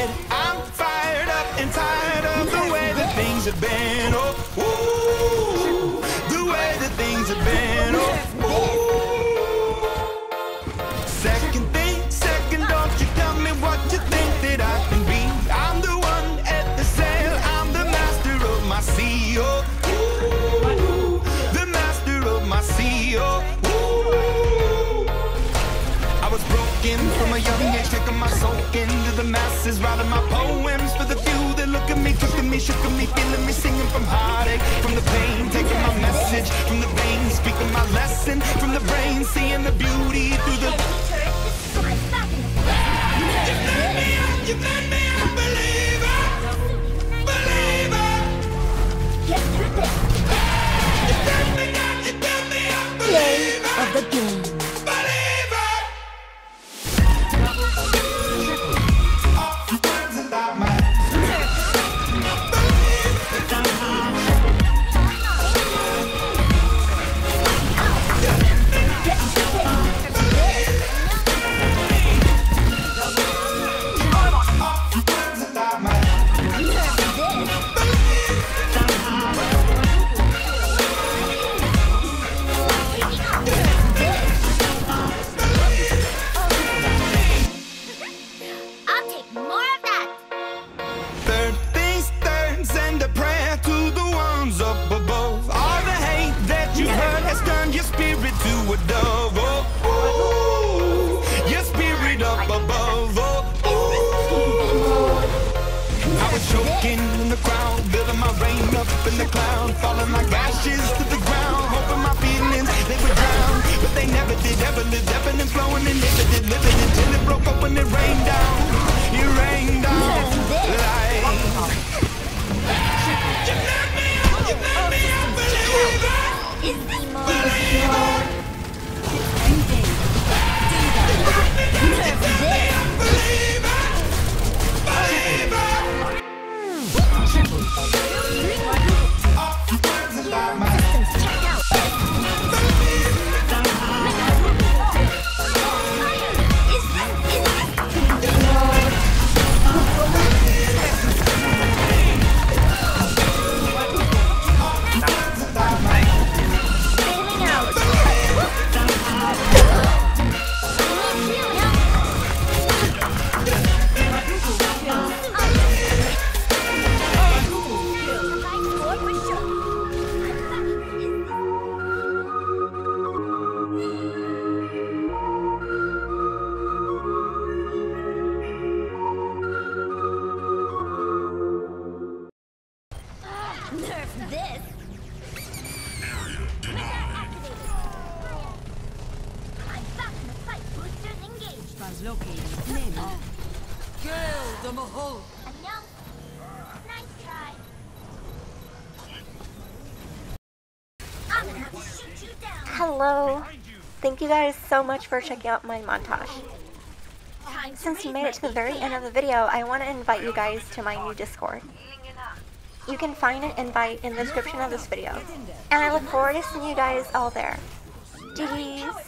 head. I'm fired up and tired of the way that things have been. Oh, ooh, the way that things have been. Oh, ooh. Second thing, second, don't you tell me what you think that I can be. I'm the one at the sail, I'm the master of my sea. Oh, ooh, the master of my sea. Oh, ooh. I was broken from a young age, taking my soul into the masses, writing my poems for the few that look at me, took to me, shook at me, feeling me, singing from heartache, from the pain, taking my message, from the veins, speaking my lesson, from the brain, seeing the beauty through the... You made me a believer, believer. You made me a believer of the game. A dove, oh, ooh, your spirit up above, oh, ooh. I was choking in the crowd, building my rain up in the cloud, falling like ashes to the ground, hoping my feelings, they would drown, but they never did, ever lived, ebbing and flowing and living it, till it broke open, it rained down, it rained down, like... You made me a believer, believer. Nerf this! Area denied! I'm back in the fight, boosters engaged! Translocated, name it. Kill the Mahol! Enough! Nice try! I'm gonna have to shoot you down! Hello! Thank you guys so much for checking out my montage. Since you made it to the very end of the video, I want to invite you guys to my new Discord. You can find an invite in the description of this video. And I look forward to seeing you guys all there. GGs!